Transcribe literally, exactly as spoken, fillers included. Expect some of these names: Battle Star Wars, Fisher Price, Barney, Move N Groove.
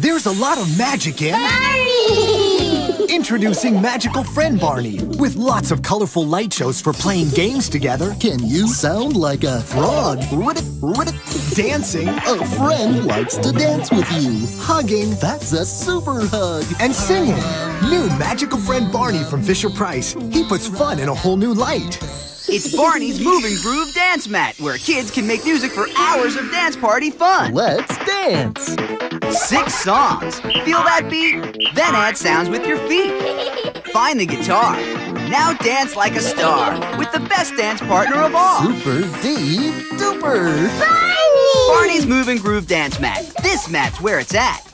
There's a lot of magic in... Barney! Introducing Magical Friend Barney, with lots of colorful light shows for playing games together. Can you sound like a frog? Ribbit, ribbit. Dancing. A friend likes to dance with you. Hugging. That's a super hug. And singing. New Magical Friend Barney from Fisher Price. He puts fun in a whole new light. It's Barney's Move N Groove dance mat, where kids can make music for hours of dance party fun. Let's dance. Six songs. Feel that beat? Then add sounds with your feet. Find the guitar. Now dance like a star with the best dance partner of all. Super D Duper. Barney! Barney's Move N Groove dance mat. This mat's where it's at.